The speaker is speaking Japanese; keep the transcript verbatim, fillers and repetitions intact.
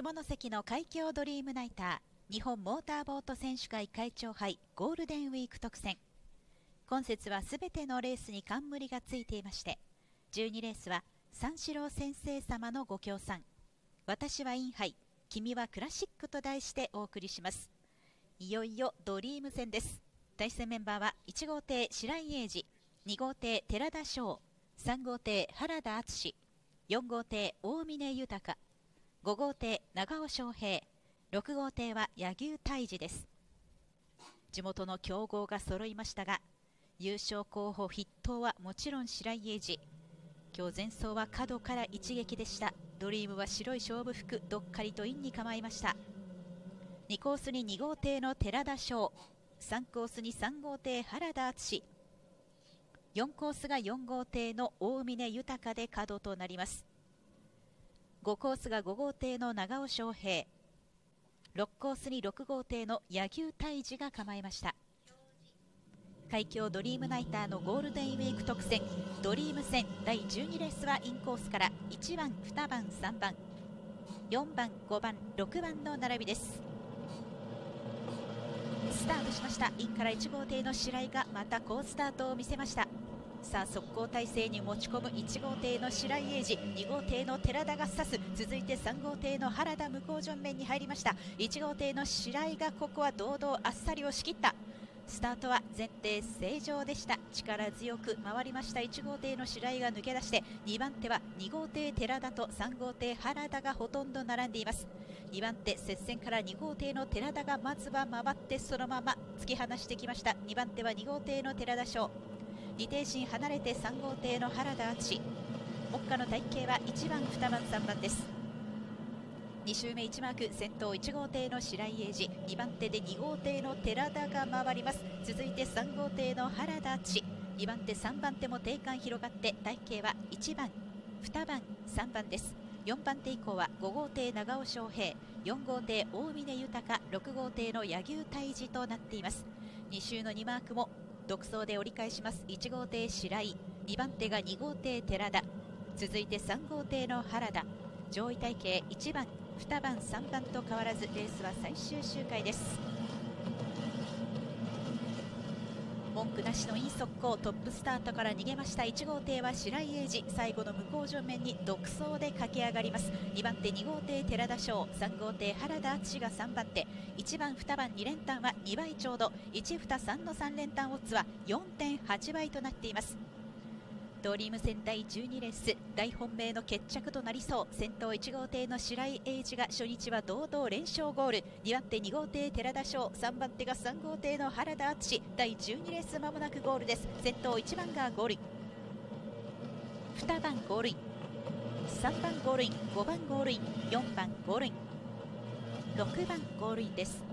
下関の海峡ドリームナイター日本モーターボート選手会会長杯ゴールデンウィーク特選。今節はすべてのレースに冠がついていまして、じゅうにレースは三四郎先生様のご協賛、私はインハイ、君はクラシックと題してお送りします。いよいよドリーム戦です。対戦メンバーはいち号艇白井英二、に号艇寺田翔、さん号艇原田敦、よん号艇大峰豊、ご号艇長尾翔平、ろく号艇は柳生泰治です。地元の強豪が揃いましたが、優勝候補筆頭はもちろん白井英二。今日前走は角から一撃でした。ドリームは白い勝負服どっかりとインに構えました。にコースにに号艇の寺田翔、さんコースにさん号艇原田敦、よんコースがよん号艇の大峰豊で角となります。ごコースがご号艇の長尾翔平、ろくコースにろく号艇の柳生泰治が構えました。海峡ドリームナイターのゴールデンウィーク特選ドリーム戦だいじゅうにレースはインコースからいちばん、にばん、さんばん、よんばん、ごばん、ろくばんの並びです。スタートしました。インからいち号艇の白井がまた好スタートを見せました。さあ速攻体制に持ち込むいち号艇の白井英二、に号艇の寺田が刺す、続いてさん号艇の原田向こう正面に入りました。いち号艇の白井がここは堂々あっさり押し切った。スタートは前提正常でした。力強く回りました。いち号艇の白井が抜け出して、にばん手はに号艇寺田とさん号艇原田がほとんど並んでいます。にばん手接戦からに号艇の寺田がまずは回ってそのまま突き放してきました。にばん手はに号艇の寺田翔、二艇身離れてさん号艇の原田敦、目下の体型はいちばん、にばん、さんばんです。に周目いちマーク、先頭いち号艇の白井英二、にばん手でに号艇の寺田が回ります。続いてさん号艇の原田敦、にばん手さんばん手も定間広がって体型はいちばん、にばん、さんばんです。よんばん手以降はご号艇長尾翔平、よん号艇大峰豊、ろく号艇の柳生泰治となっています。に周のにマークも独走で折り返します。いち号艇白井、にばん手がに号艇寺田、続いてさん号艇の原田、上位体系いちばん、にばん、さんばんと変わらず、レースは最終周回です。文句なしのいい速攻、トップスタートから逃げました。いち号艇は白井英二、最後の向こう正面に独走で駆け上がります。にばん手に号艇寺田翔、さん号艇原田敦がさんばん手、いちばん、にばん、に連単はにばいちょうど、いち、に、さんのさん連単オッズは よんてんはち 倍となっています。ドリーム戦だいじゅうにレース大本命の決着となりそう。先頭いち号艇の白井英二が初日は堂々連勝ゴール、にばん手に号艇寺田翔、さんばん手がさん号艇の原田敦、だいじゅうにレースまもなくゴールです。先頭いちばんがゴールイン、にばんゴールイン、さんばんゴールイン、ごばんゴールイン、よんばんゴールイン、ろくばんゴールインです。